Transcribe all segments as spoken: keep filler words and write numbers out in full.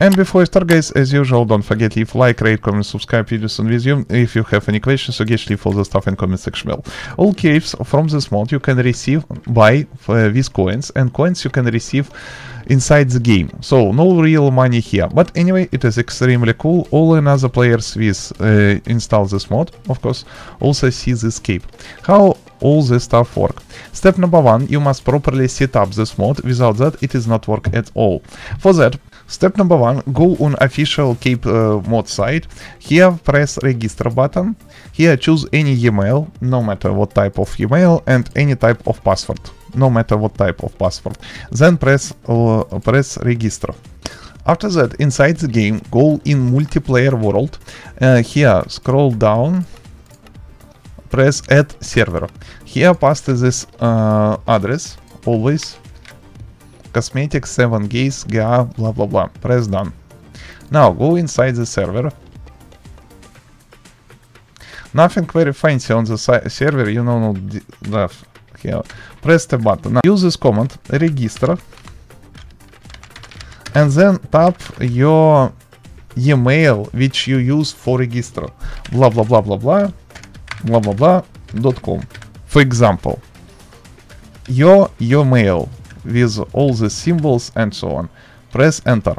And before I start, guys, as usual, don't forget, leave like, rate, comment, subscribe, videos on video. If you have any questions, suggest leave all the stuff in comment section below. All caves from this mod you can receive by uh, these coins, and coins you can receive inside the game, so no real money here. But anyway, it is extremely cool. All another players with uh, install this mod, of course, also see this cape. How all this stuff work? Step number one, you must properly set up this mod. Without that, it is not work at all. For that, step number one, go on official Cape uh, Mod site. Here press register button. Here choose any email, no matter what type of email, and any type of password, no matter what type of password. Then press uh, press register. After that, inside the game, go in multiplayer world. Uh, here scroll down, press add server. Here paste this uh, address, always cosmetics seven gays ga blah blah blah. Press done. Now go inside the server. Nothing very fancy on the si server, you know, no stuff. Here press the button. Now use this command register, and then tap your email which you use for register. Blah blah blah blah blah blah blah blah dot com. For example, your your mail with all the symbols and so on. Press enter.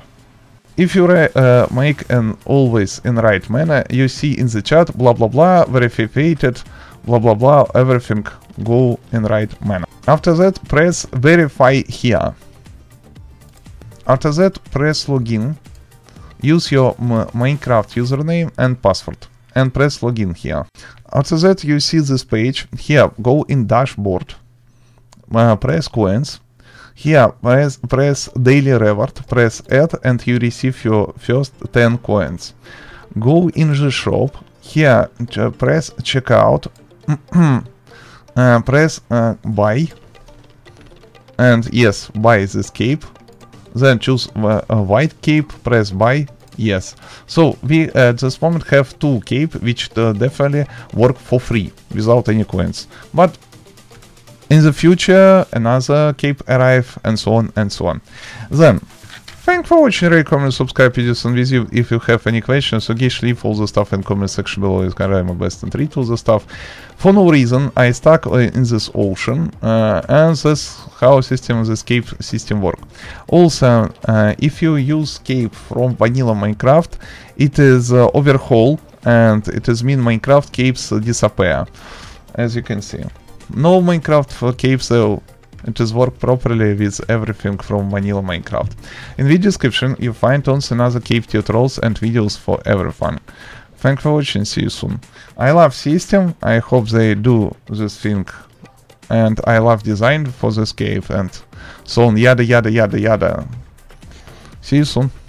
If you uh, make an always in right manner, you see in the chat blah blah blah verified blah blah blah, everything go in right manner. After that, press verify here. After that, press login. Use your M Minecraft username and password and press login here. After that, you see this page. Here go in dashboard, uh, press coins. Here press, press daily reward, press add, and you receive your first ten coins. Go in the shop. Here press checkout, uh, press uh, buy, and yes, buy this cape. Then choose uh, a white cape, press buy. Yes, so we at this moment have two cape which uh, definitely work for free without any coins. But in the future another cape arrive, and so on and so on. Then thanks for watching, rate, comment, subscribe, videos and video. If you have any questions, so just leave all the stuff in comment section below. I try my best and read all the stuff. For no reason I stuck in this ocean, uh, and this how system this cape system work. Also, uh, if you use cape from vanilla Minecraft, it is uh, overhaul, and it is mean Minecraft capes disappear, as you can see. No Minecraft for cape, so it is work properly with everything from vanilla Minecraft. In the description you find tons another cape tutorials and videos for everyone. Thanks for watching, see you soon. I love system, I hope they do this thing, and I love design for this cave and so on, yada yada yada yada. See you soon.